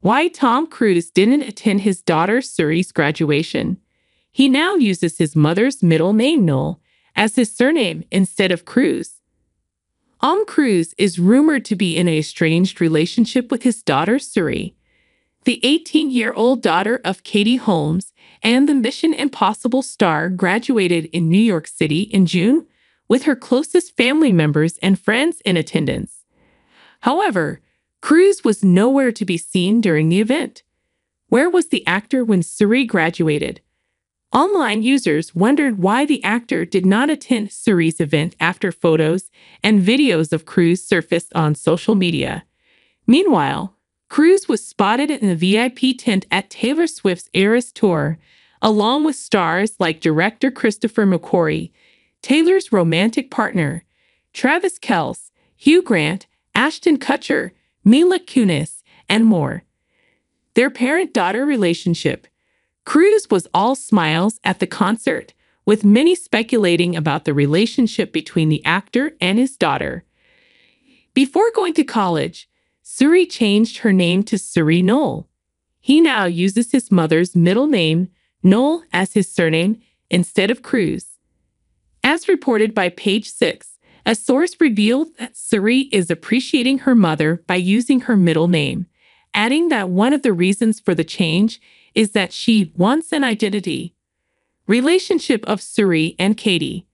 why Tom Cruise didn't attend his daughter Suri's graduation. He now uses his mother's middle name, Noelle, as his surname instead of Cruise. Cruise is rumored to be in an estranged relationship with his daughter Suri, the 18-year-old daughter of Katie Holmes and the Mission Impossible star, graduated in New York City in June with her closest family members and friends in attendance. However, Cruise was nowhere to be seen during the event. Where was the actor when Suri graduated? Online users wondered why the actor did not attend Suri's event after photos and videos of Cruise surfaced on social media. Meanwhile, Cruise was spotted in the VIP tent at Taylor Swift's Eras Tour, along with stars like director Christopher McQuarrie, Taylor's romantic partner, Travis Kelce, Hugh Grant, Ashton Kutcher, Mila Kunis, and more. Their parent-daughter relationship. Cruise was all smiles at the concert, with many speculating about the relationship between the actor and his daughter. Before going to college, Suri changed her name to Suri Noelle. He now uses his mother's middle name, Noelle, as his surname instead of Cruise. As reported by Page Six, a source revealed that Suri is appreciating her mother by using her middle name, adding that one of the reasons for the change is that she wants an identity. Relationship of Suri and Katie.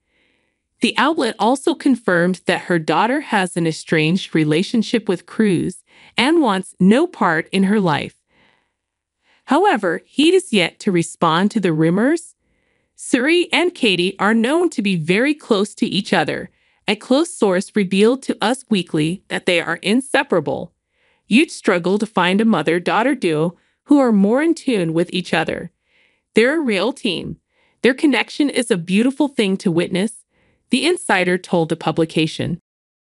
The outlet also confirmed that her daughter has an estranged relationship with Cruise and wants no part in her life. However, he is yet to respond to the rumors. Suri and Katie are known to be very close to each other. A close source revealed to Us Weekly that they are inseparable. You'd struggle to find a mother-daughter duo who are more in tune with each other. They're a real team. Their connection is a beautiful thing to witness, the insider told the publication.